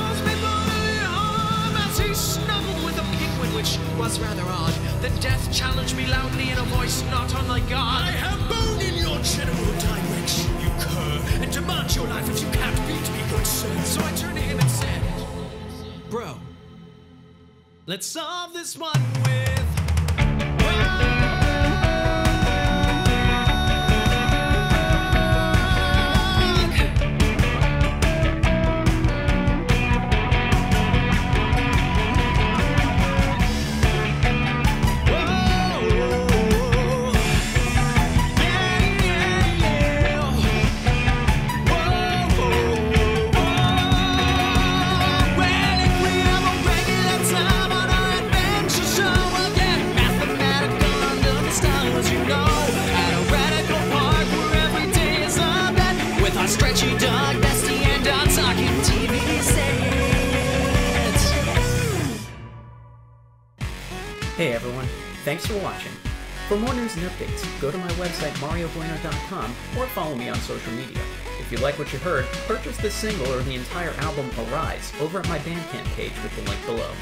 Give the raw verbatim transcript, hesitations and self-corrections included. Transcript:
Those people in arms, he snuggled with a penguin, which was rather odd. Then death challenged me loudly in a voice not unlike God. I have bone in your general direction, you cur, and demand your life if you can't beat me, good sir. So I turned to him and said, bro, let's solve this one with... Stretchy dog, bestie, and on talking T V sets. Hey everyone, thanks for watching. For more news and updates, go to my website mario bueno dot com or follow me on social media. If you like what you heard, purchase this single or the entire album Arise over at my Bandcamp page with the link below.